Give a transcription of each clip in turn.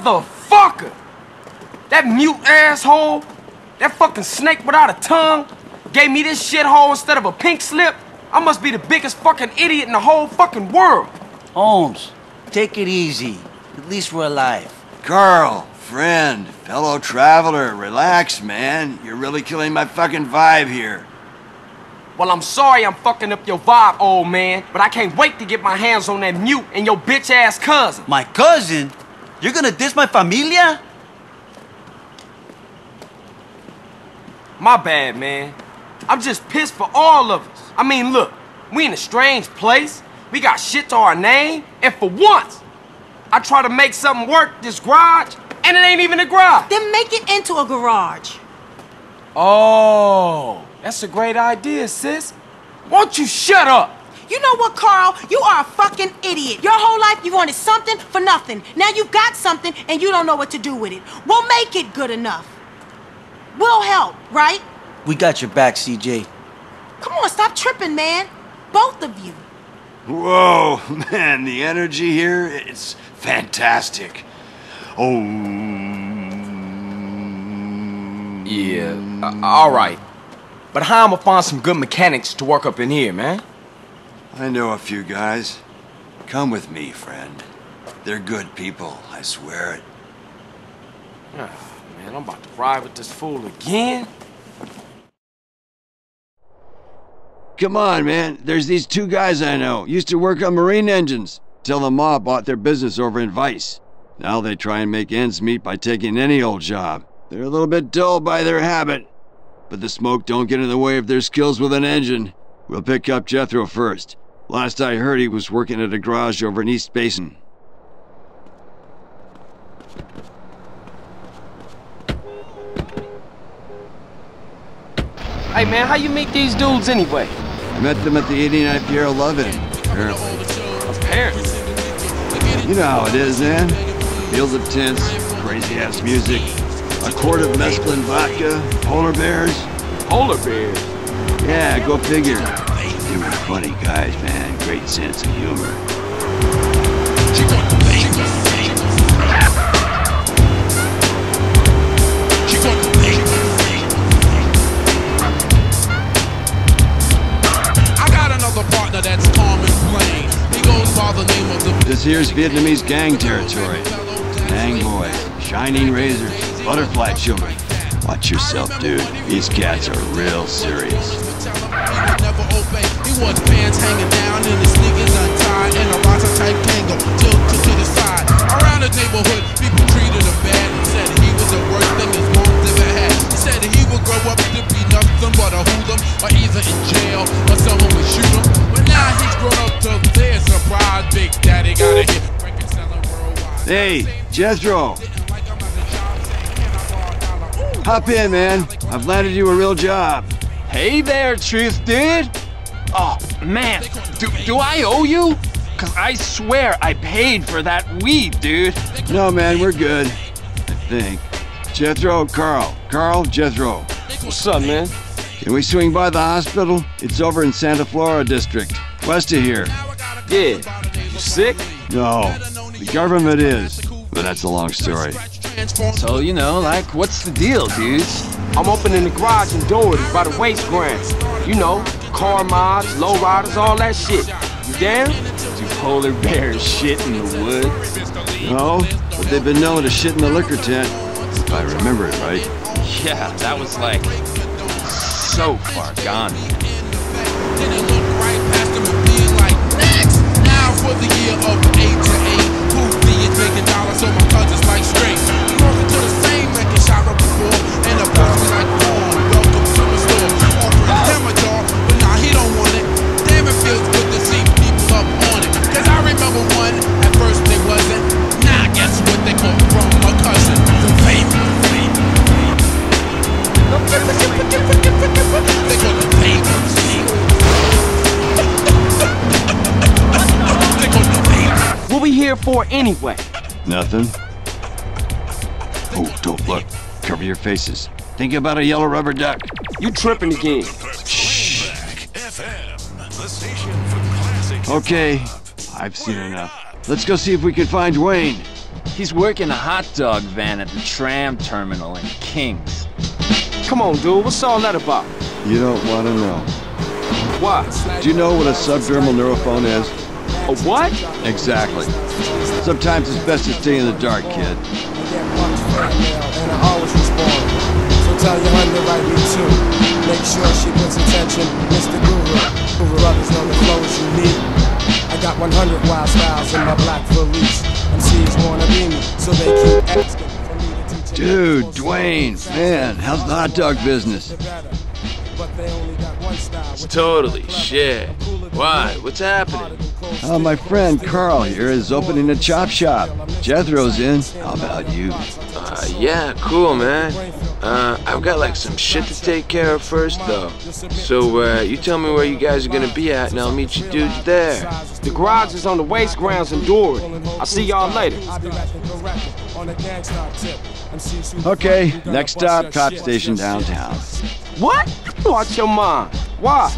motherfucker! That mute asshole, that fucking snake without a tongue, gave me this shithole instead of a pink slip. I must be the biggest fucking idiot in the whole fucking world. Holmes, take it easy. At least we're alive. Carl, friend, fellow traveler, relax, man. You're really killing my fucking vibe here. Well, I'm sorry I'm fucking up your vibe, old man, but I can't wait to get my hands on that mute and your bitch-ass cousin. My cousin? You're gonna diss my familia? My bad, man. I'm just pissed for all of us. I mean, look, we in a strange place. We got shit to our name, and for once, I try to make something work this garage, and it ain't even a garage. Then make it into a garage. Oh. That's a great idea, sis. Won't you shut up? You know what, Carl? You are a fucking idiot. Your whole life you wanted something for nothing. Now you've got something and you don't know what to do with it. We'll make it good enough. We'll help, right? We got your back, CJ. Come on, stop tripping, man. Both of you. Whoa, man, the energy here, it's fantastic. Oh. Yeah, all right. But how am I gonna find some good mechanics to work up in here, man? I know a few guys. Come with me, friend. They're good people, I swear it. Oh, man, I'm about to ride with this fool again. Come on, man. There's these two guys I know. Used to work on marine engines. Till the mob bought their business over in Vice. Now they try and make ends meet by taking any old job. They're a little bit dull by their habit. But the smoke don't get in the way of their skills with an engine. We'll pick up Jethro first. Last I heard, he was working at a garage over in East Basin. Hey man, how you meet these dudes anyway? I met them at the 89 Fierro Love-In, apparently. Apparently? You know how it is, man. Fields of tents, crazy-ass music. A quart of mescaline vodka, polar bears. Polar bears? Yeah, go figure. They were funny guys, man. Great sense of humor. I got another partner that's calm and plain. He goes by the name of the... This here's Vietnamese gang territory. Gang boys, shining razors. Butterfly children. Watch yourself, dude. These cats are real serious. Hey, Jethro. Hop in, man. I've landed you a real job. Hey there, Truth Dude. Oh, man. Do I owe you? Because I swear I paid for that weed, dude. No, man, we're good. I think. Jethro, Carl. Carl, Jethro. What's up, man? Can we swing by the hospital? It's over in Santa Flora District, west of here. Yeah. You sick? No. The government is. But that's a long story. So, you know, like, what's the deal, dudes? I'm opening the garage and doors by the waste ground. You know, car mods, lowriders, all that shit. You down? Do polar bears shit in the woods? No, but they've been known to shit in the liquor tent. If I remember it right. Yeah, that was like so far gone. Then it looked right past them and being like, next! Now for the year of 8 to 8. Making dollars so my cousin's like straight. We working to the same record shop before, and a person like Paul, welcome to the store. Offering him a jar, but nah, he don't want it. Damn, it feels good to see people up on it. Cause I remember one, at first they wasn't. Now nah, guess what they got from my cousin? The paper. They got the paper. They got the paper. What we here for anyway? Nothing. Oh, don't look. Cover your faces. Think about a yellow rubber duck. You tripping again. Shh. Okay, I've seen enough. Let's go see if we can find Dwayne. He's working a hot dog van at the tram terminal in Kings. Come on, dude, what's all that about? You don't want to know. What? Do you know what a subdermal neurophone is? A what? Exactly. Sometimes it's best to stay in the dark, kid. Tell your underwrite me too. Make sure she puts attention, Mr. Guru. Guru others on the clothes you need. I got 100 wild styles in my black police. And she's wanna be me, so they keep asking for me to teach. Dude, Dwayne, man, how's the hot dog business? It's totally shit. Why? What's happening? My friend Carl here is opening a chop shop. Jethro's in. How about you? Yeah, cool, man. I've got like some shit to take care of first though. So you tell me where you guys are gonna be at and I'll meet you dudes there. The garage is on the waste grounds in Dory. I'll see y'all later. Okay, next stop, cop station downtown. What? What's your mind? Why?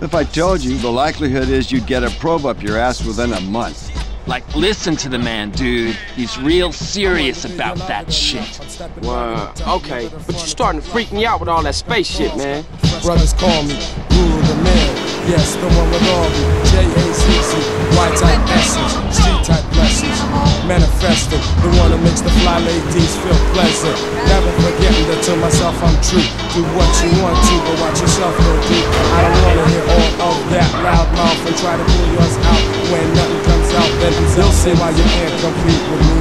If I told you, the likelihood is you'd get a probe up your ass within a month. Like, listen to the man, dude. He's real serious about that shit. Wow, okay. But you're starting to freak me out with all that space shit, man. Brothers call me Guru the man. Yes, the one with all me. J-A-C-C, Y-type essence, C-type blessings. Manifested, the one who makes the fly ladies feel pleasant. Never forgetting that to myself I'm true. Do what you want to, but watch yourself go deep. I don't want to hear all of that loud mouth and try to pull yours out when nothing comes out. They'll see why you can't compete with me,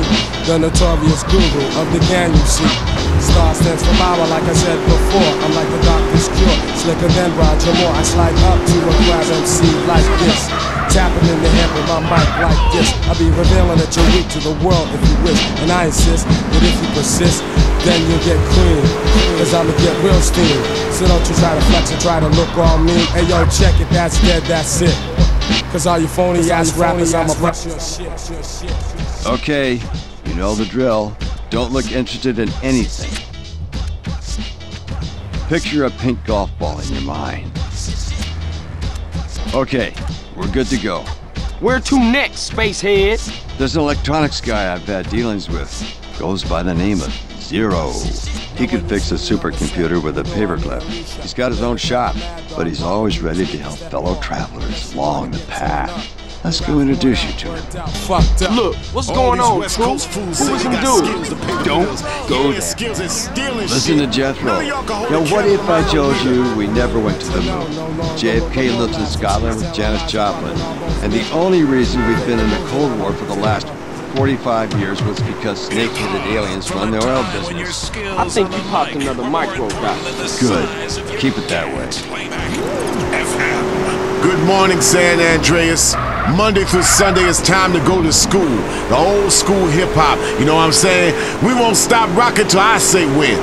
the notorious guru of the gang you see. Star stands for power, like I said before. I'm like the doctor's cure, slicker than Roger Moore. I slide up to a crowd MC like this, tapping in the head with my mic like this. I'll be revealing that you're weak to the world if you wish, and I insist that if you persist, then you'll get clean, cause I'ma get real steam. So don't you try to flex and try to look all mean. Hey yo, check it, that's dead, that's it. Cause all you phony ass rappers, I'm a... Okay, you know the drill. Don't look interested in anything. Picture a pink golf ball in your mind. Okay, we're good to go. Where to next, spacehead? There's an electronics guy I've had dealings with. Goes by the name of Zero. He could fix a supercomputer with a paperclip. He's got his own shop, but he's always ready to help fellow travelers along the path. Let's go introduce you to him. Look, what's going on, True? Who is him dude? Don't go there. Listen to Jethro. Now, what if I told you we never went to the moon? JFK lives in Scotland with Janis Joplin, and the only reason we've been in the Cold War for the last 45 years was because snake-headed aliens run the oil business. I think you popped another micro guy. Good. Keep it that way. Good morning, San Andreas. Monday through Sunday, it's time to go to school. The old school hip-hop, you know what I'm saying? We won't stop rocking till I say when.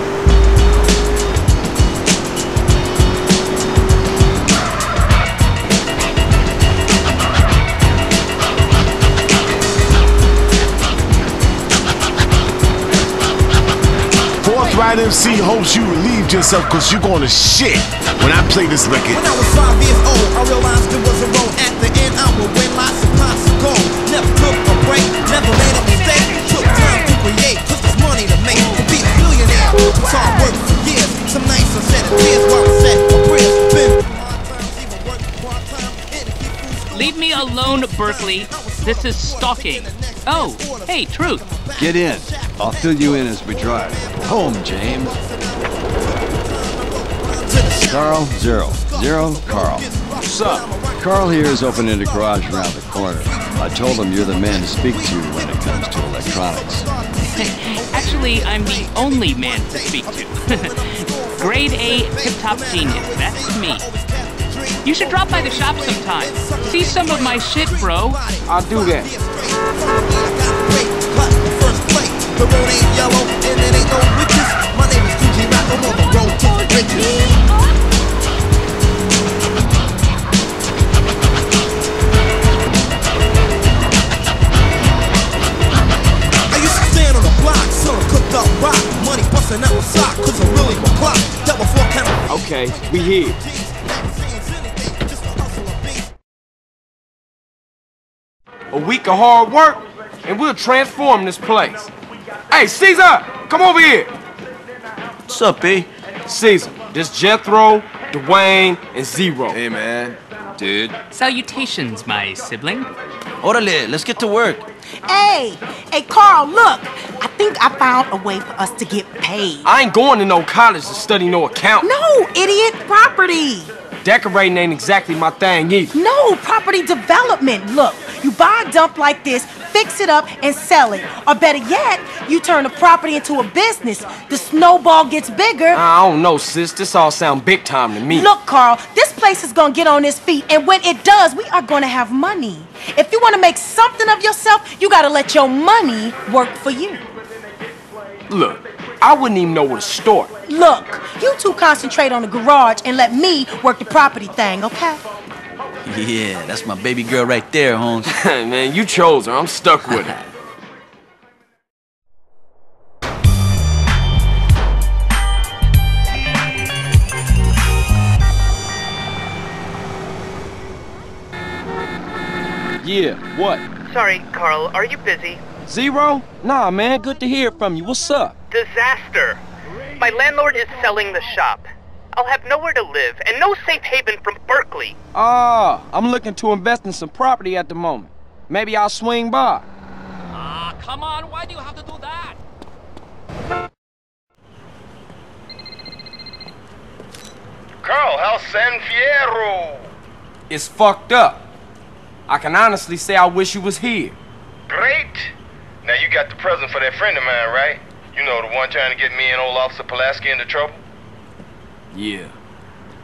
Right MC hopes you relieved yourself cause you going to shit when I play this record. When I was 5 years old, I realized it was a road. At the end, I would win lots and lots of gold. Never took a break, never made a mistake. Took time to create, took this money to make. To be a millionaire, it's hard work for years. Some nights I said it tears while I set my prayers. Leave me alone, Berkeley. This is stalking. Oh, hey, Truth. Get in. I'll fill you in as we drive. Home, James. Carl, Zero. Zero, Carl. What's up? Carl here is opening a garage around the corner. I told him you're the man to speak to when it comes to electronics. Actually, I'm the only man to speak to. Grade A hip-hop genius, that's me. You should drop by the shop sometime. See some of my shit, bro. I'll do that. The road ain't yellow, and it ain't no witches. My name is Gucci Rap, I'm on the road to the riches. I used to stand on the block, selling cooked up rock. Money busting out my sock, cause I'm really my clock. Double four count. Okay, we here. A week of hard work, and we'll transform this place. Hey, Caesar, come over here. What's up, B? Caesar, this Jethro, Dwayne, and Zero. Hey, man. Dude. Salutations, my sibling. Orale, let's get to work. Hey, Carl, look. I think I found a way for us to get paid. I ain't going to no college to study no account. No, idiot, property. Decorating ain't exactly my thing either. No, property development. Look, you buy a dump like this, fix it up, and sell it. Or better yet, you turn the property into a business. The snowball gets bigger. I don't know, sis. This all sounds big time to me. Look, Carl, this place is going to get on its feet, and when it does, we are going to have money. If you want to make something of yourself, you got to let your money work for you. Look, I wouldn't even know where to start. Look, you two concentrate on the garage and let me work the property thing, okay? Yeah, that's my baby girl right there, Holmes. Man, you chose her. I'm stuck with her. Yeah, what? Sorry, Carl. Are you busy? Zero? Nah, man. Good to hear from you. What's up? Disaster. My landlord is selling the shop. I'll have nowhere to live and no safe haven from Berkeley. Ah, I'm looking to invest in some property at the moment. Maybe I'll swing by. Ah, come on. Why do you have to do that? Carl, how's San Fierro? It's fucked up. I can honestly say I wish you was here. Great. Now you got the present for that friend of mine, right? You know, the one trying to get me and old Officer Pulaski into trouble? Yeah.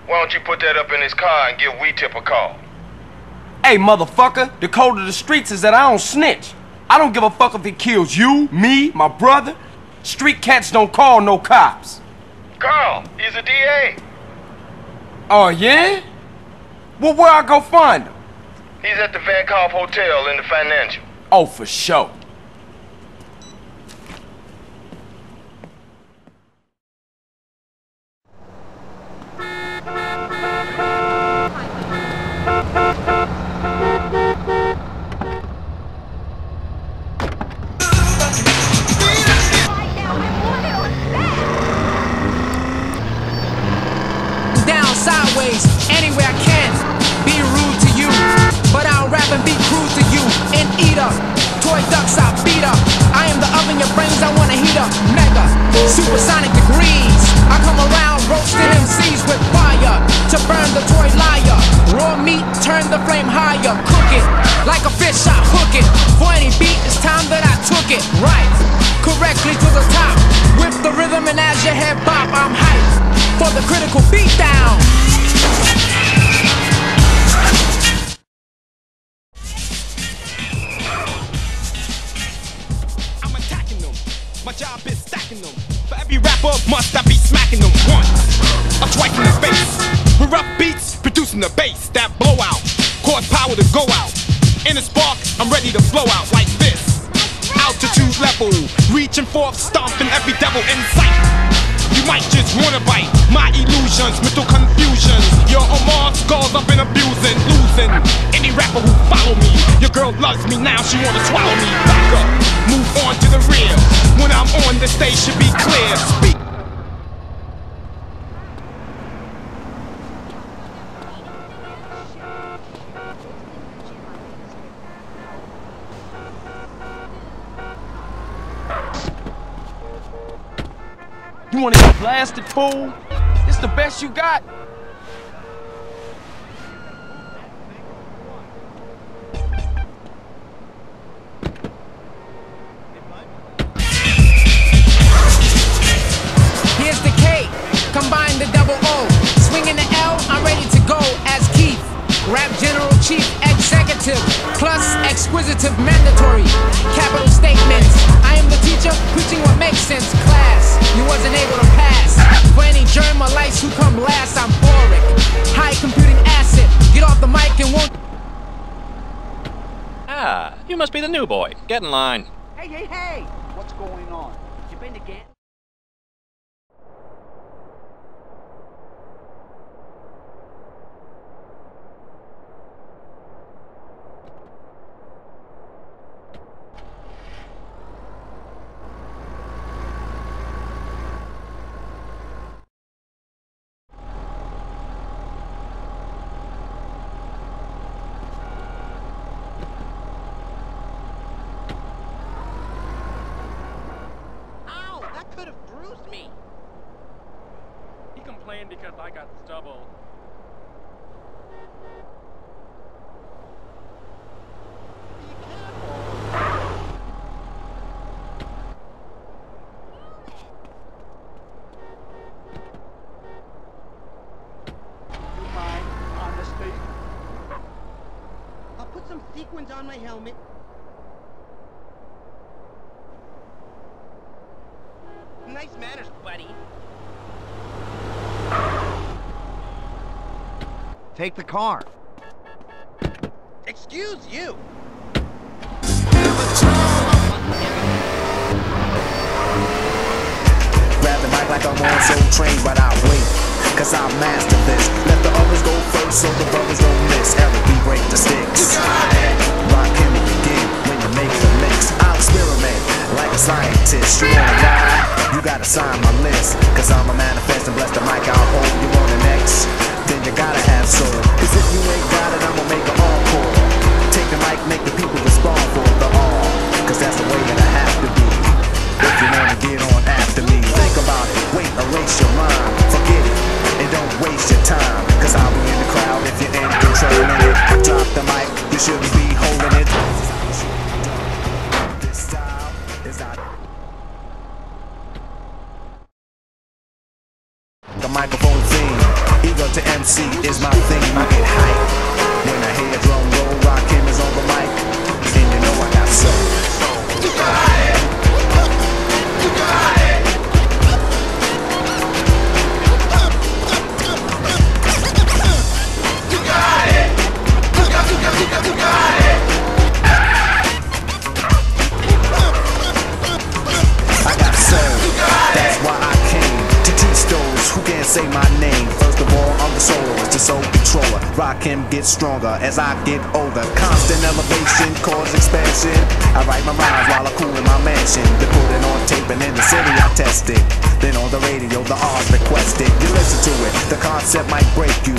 Why don't you put that up in his car and give WeTip a call? Hey, motherfucker, the code of the streets is that I don't snitch. I don't give a fuck if it kills you, me, my brother. Street cats don't call no cops. Carl, he's a DA. Oh, yeah? Well, where I go find him? He's at the Van Gogh Hotel in the Financial. Oh, for sure. You want to get blasted, fool? It's the best you got. Here's the K, combine the double O. Swinging the L, I'm ready to go as Keith. Rap General Chief Executive, plus exquisitive mandatory. Capital statements, I am the teacher, preaching what makes sense, class. You wasn't able to pass. For any germ or lice who come last, I'm boring. High computing acid. Get off the mic and won't. Ah, you must be the new boy. Get in line. Hey! What's going on? You been again? bruised me. He complained because I got stubble. On my helmet. Nice manners, buddy. Take the car. Excuse you. Grab the mic like I'm on some train, but I wait. Cause I mastered this. Let the others go first so the brothers don't miss. Eric, we break the sticks. Rock him again when you make the mix. I'll experiment like a scientist. You wanna ride? You gotta sign my list. Cause I'm a manifest and bless the mic. I'll hold you on the next. Then you gotta have soul. Cause if you ain't got it, I'ma make an encore. Take the mic, make the people respond for the all. Cause that's the way that I have to be. If you wanna get on after me, think about it. Wait, erase your mind. Forget it. And don't waste your time, cause I'll be in the crowd if you're in control of it. Drop the mic, you shouldn't be holding it. This style is out. The microphone thing, ego to MC is my thing. I get hype when I hear a drum roll, rock him is on the mic. And you know I got soul. You got it. You got it. I got served, that's why I came to teach those who can't say my name. First of all, I'm the soloist, the soul controller. Rock him, get stronger as I get older. Constant elevation, cause expansion. I write my rhymes while I cool in my mansion. They put it on tape and in the city I test it. Then on the radio, the odds requested. You listen to it, the concept might break you.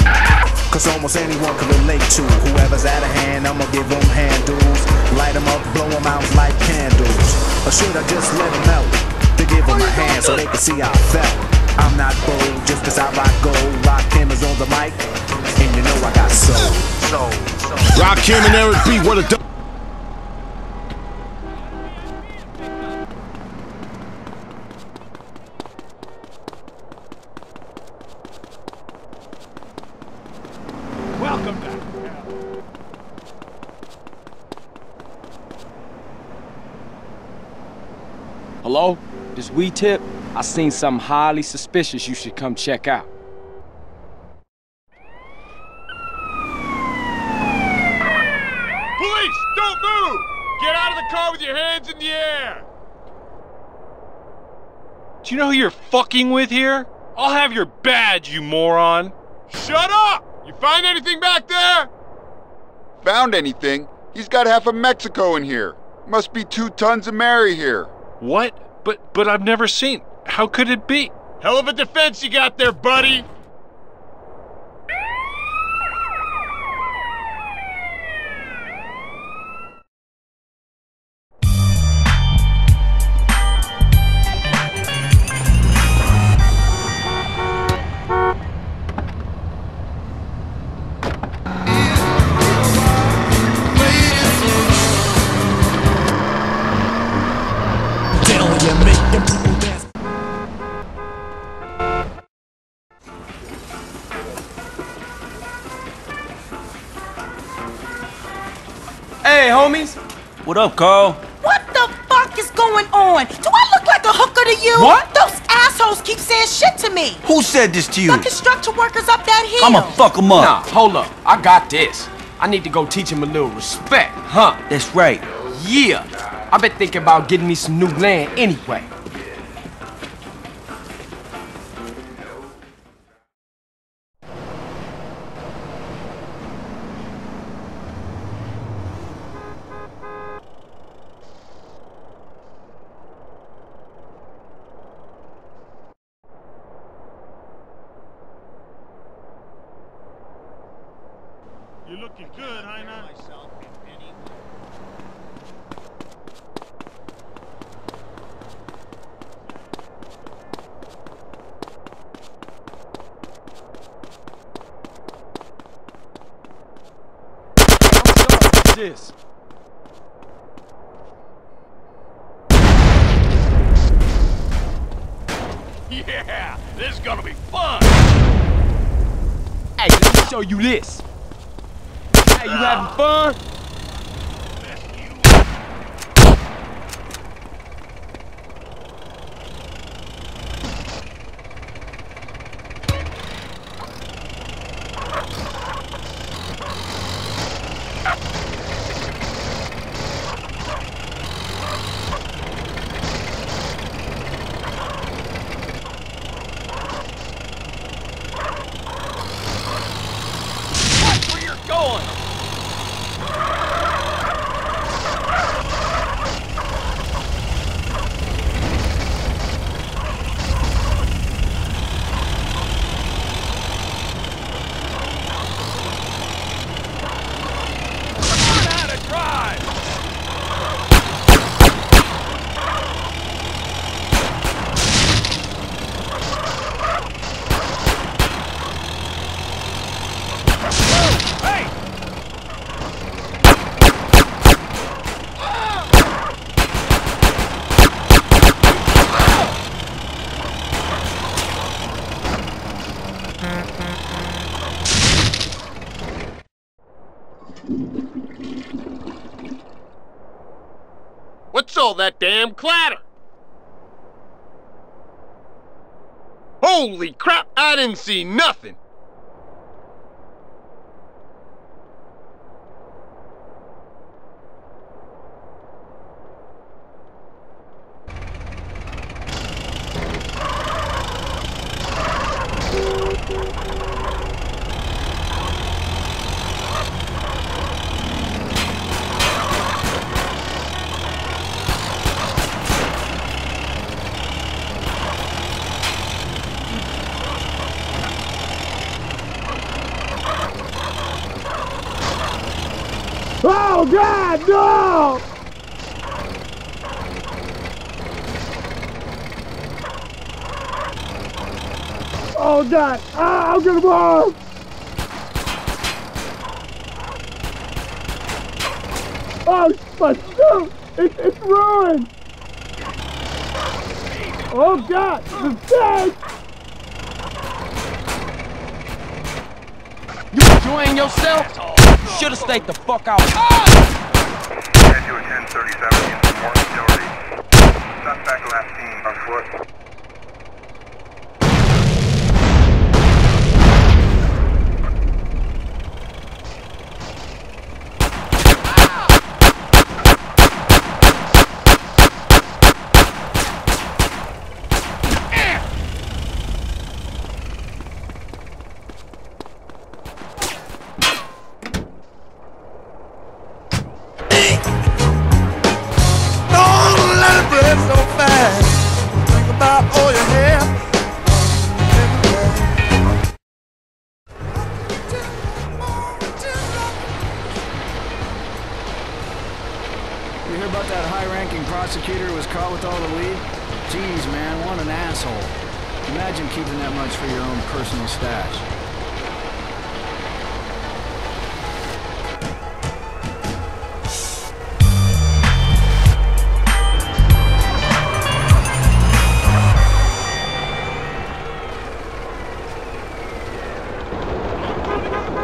Cause almost anyone can relate to whoever's out of hand. I'ma give them handles, light them up, blow them out like candles. Or should I just let them out? To give them a hand so they can see how I felt. I'm not bold, just cause I rock gold. Rock him is on the mic, and you know I got soul. Rock him and Eric B, what a dope. Hello? This WeTip? I seen something highly suspicious you should come check out. Police! Don't move! Get out of the car with your hands in the air! Do you know who you're fucking with here? I'll have your badge, you moron! Shut up! You find anything back there? Found anything? He's got half of Mexico in here. Must be 2 tons of Mary here. What? But I've never seen. How could it be? Hell of a defense you got there, buddy! Hey, homies. What up, Carl? What the fuck is going on? Do I look like a hooker to you? What? Those assholes keep saying shit to me. Who said this to you? The construction workers up that hill. I'ma fuck them up. Nah, hold up. I got this. I need to go teach them a little respect, huh? That's right. Yeah. I've been thinking about getting me some new land anyway. this? Yeah, this is gonna be fun! Hey, let me show you this! Hey, you having fun? That damn clatter. Holy crap, I didn't see nothing. No! Oh God! Ah, I'm gonna blow! Oh, my suit! It's ruined! Oh God! The tank! You enjoying yourself? You should have stayed the fuck out. Ah! 1037 in more artillery. Suspect last seen on foot.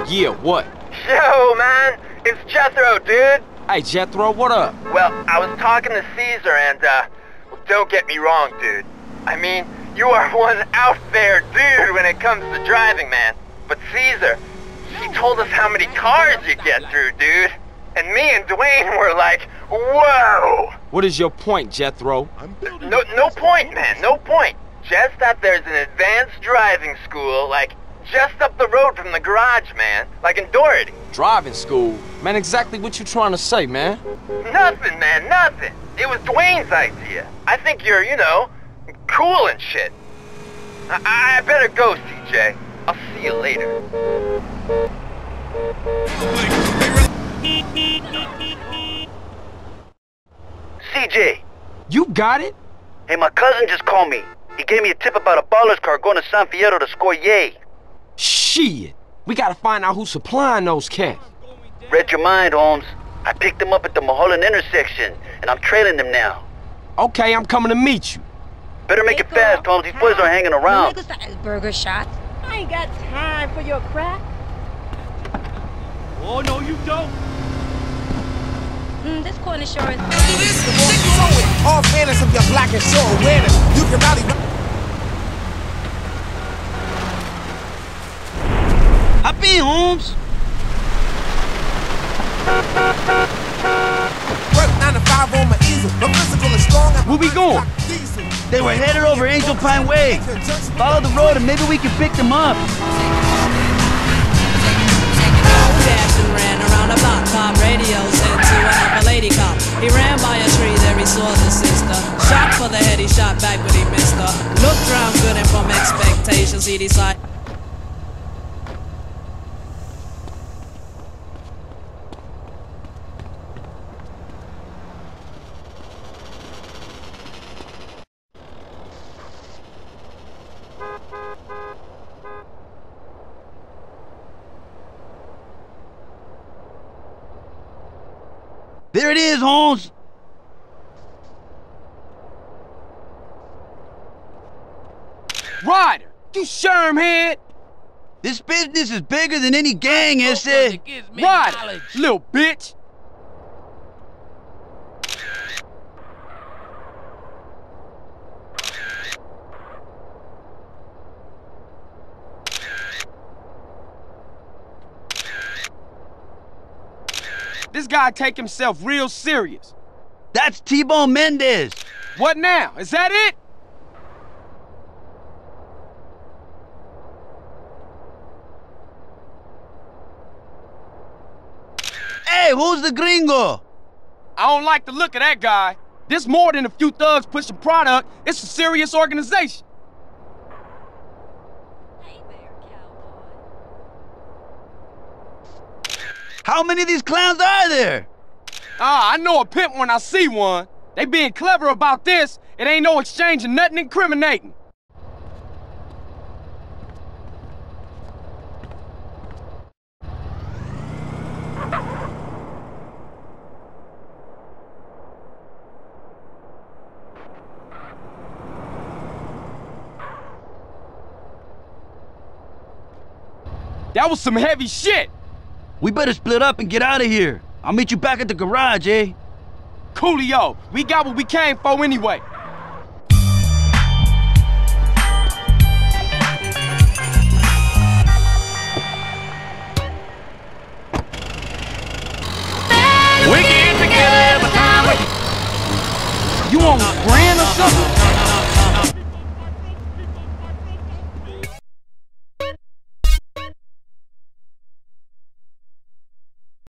Yeah, what? Yo, man! It's Jethro, dude! Hey, Jethro, what up? Well, I was talking to Caesar and, don't get me wrong, dude. I mean, you are one out there, dude, when it comes to driving, man. But Caesar, he told us how many cars you get through, dude. And me and Dwayne were like, whoa! What is your point, Jethro? No point, man, no point. Just that there's an advanced driving school, like, just up the road from the garage, man. Like in Doherty. Driving school? Man, exactly what you trying to say, man? Nothing, man, nothing. It was Dwayne's idea. I think you're, you know, cool and shit. I better go, CJ. I'll see you later. CJ. You got it? Hey, my cousin just called me. He gave me a tip about a baller's car going to San Fierro to score yay. Shit! We gotta find out who's supplying those cats. Read your mind, Holmes. I picked them up at the Mulholland intersection, and I'm trailing them now. Okay, I'm coming to meet you. Better make it fast, Tom. These boys are hanging around. Burger Shot. I ain't got time for your crap. Oh, no, you don't. This corner sure is... All fairness of your black and sure awareness, you can rally... I'll be Holmes. Work 9 to 5 on my easel. My physical is strong. Where we going? They were headed over Angel Pine Way. Follow the road and maybe we can pick them up. Ran around a block, top radios into an upper lady cop. He ran by a tree, there he saw the sister. Shot for the head, he shot back, but he missed her. Looked round good and from expectations, he decided. There it is, Holmes! Ryder, you shermhead! This business is bigger than any gang has said. Ryder, little bitch! This guy take himself real serious. That's T-Bone Mendez. What now? Is that it? Hey, who's the gringo? I don't like the look of that guy. This more than a few thugs pushing product. It's a serious organization. How many of these clowns are there? I know a pimp when I see one. They being clever about this. It ain't no exchange of nothing incriminating. That was some heavy shit. We better split up and get out of here. I'll meet you back at the garage, eh? Coolio, we got what we came for anyway. We get together every time. You on a brand or something?